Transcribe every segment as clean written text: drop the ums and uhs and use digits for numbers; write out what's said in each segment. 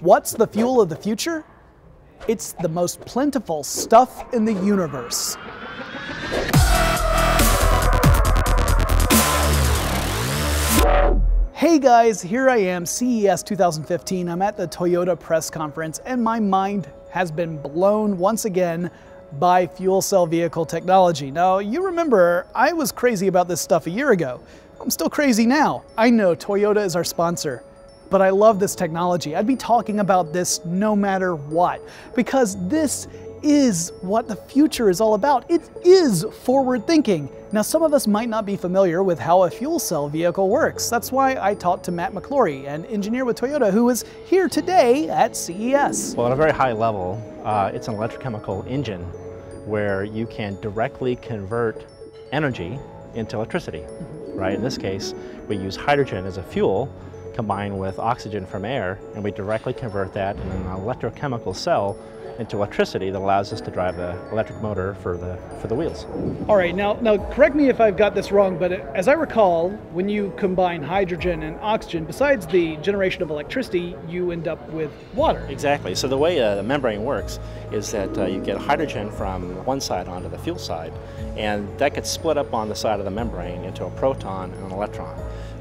What's the fuel of the future? It's the most plentiful stuff in the universe. Hey guys, here I am, CES 2015. I'm at the Toyota press conference and my mind has been blown once again by fuel cell vehicle technology. Now, you remember, I was crazy about this stuff a year ago. I'm still crazy now. I know Toyota is our sponsor, but I love this technology. I'd be talking about this no matter what, because this is what the future is all about. It is forward thinking. Now, some of us might not be familiar with how a fuel cell vehicle works. That's why I talked to Matt McClory, an engineer with Toyota, who is here today at CES. Well, at a very high level, it's an electrochemical engine where you can directly convert energy into electricity, right? In this case, we use hydrogen as a fuel combined with oxygen from air, and we directly convert that in an electrochemical cell into electricity that allows us to drive the electric motor for the wheels. All right, now correct me if I've got this wrong, but as I recall, when you combine hydrogen and oxygen, besides the generation of electricity, you end up with water. Exactly. So the way the membrane works is that you get hydrogen from one side onto the fuel side, and that gets split up on the side of the membrane into a proton and an electron.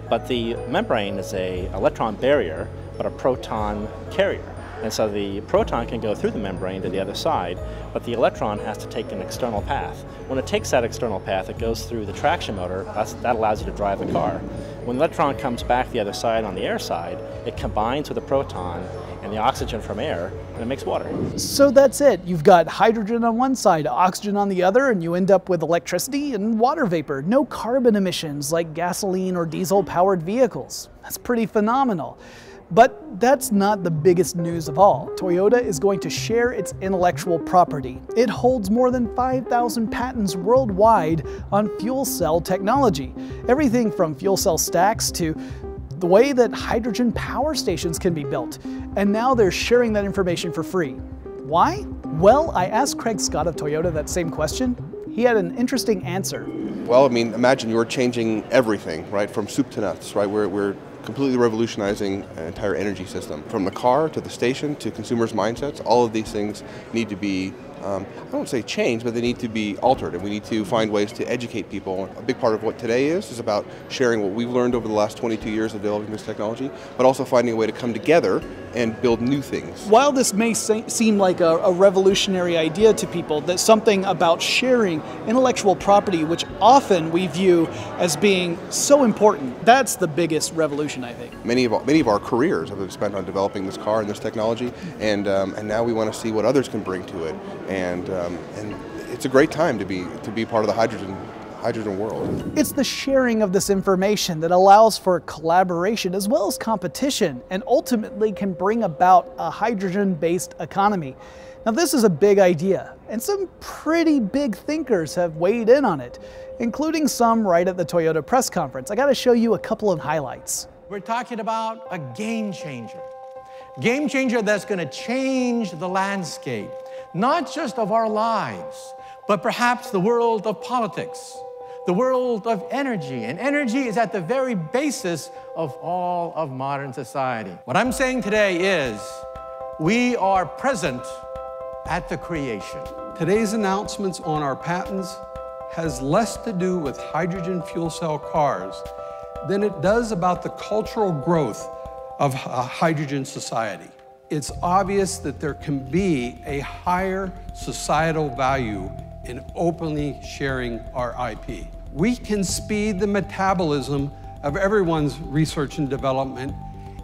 But the membrane is a electron barrier, but a proton carrier. And so the proton can go through the membrane to the other side, but the electron has to take an external path. When it takes that external path, it goes through the traction motor. That allows you to drive the car. When the electron comes back the other side on the air side, it combines with the proton and the oxygen from air, and it makes water. So that's it. You've got hydrogen on one side, oxygen on the other, and you end up with electricity and water vapor. No carbon emissions like gasoline or diesel-powered vehicles. That's pretty phenomenal. But that's not the biggest news of all. Toyota is going to share its intellectual property. It holds more than 5,000 patents worldwide on fuel cell technology. Everything from fuel cell stacks to the way that hydrogen power stations can be built. And now they're sharing that information for free. Why? Well, I asked Craig Scott of Toyota that same question. He had an interesting answer. Well, I mean, imagine you're changing everything, right? From soup to nuts, right? We're completely revolutionizing an entire energy system. From the car to the station to consumers' mindsets, all of these things need to be, I don't say changed, but they need to be altered, and we need to find ways to educate people. A big part of what today is about sharing what we've learned over the last 22 years of developing this technology, but also finding a way to come together and build new things. While this may seem like a revolutionary idea to people, that something about sharing intellectual property, which often we view as being so important, that's the biggest revolution, I think. Many of our careers have been spent on developing this car and this technology, and now we want to see what others can bring to it, and it's a great time to be part of the hydrogen world. It's the sharing of this information that allows for collaboration as well as competition, and ultimately can bring about a hydrogen-based economy. Now, this is a big idea, and some pretty big thinkers have weighed in on it, including some right at the Toyota press conference. I gotta show you a couple of highlights. We're talking about a game changer. Game changer that's gonna change the landscape, not just of our lives, but perhaps the world of politics, the world of energy, and energy is at the very basis of all of modern society. What I'm saying today is, we are present at the creation. Today's announcements on our patents has less to do with hydrogen fuel cell cars than it does about the cultural growth of a hydrogen society. It's obvious that there can be a higher societal value in openly sharing our IP. We can speed the metabolism of everyone's research and development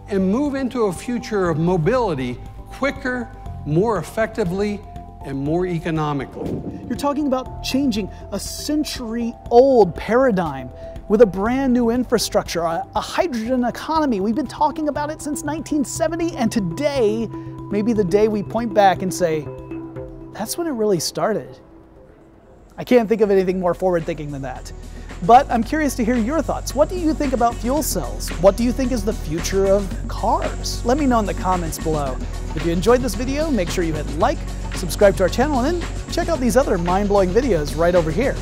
and move into a future of mobility quicker, more effectively, and more economically. You're talking about changing a century-old paradigm with a brand new infrastructure, a hydrogen economy. We've been talking about it since 1970, and today may be the day we point back and say, that's when it really started. I can't think of anything more forward-thinking than that. But I'm curious to hear your thoughts. What do you think about fuel cells? What do you think is the future of cars? Let me know in the comments below. If you enjoyed this video, make sure you hit like, subscribe to our channel, and then check out these other mind-blowing videos right over here.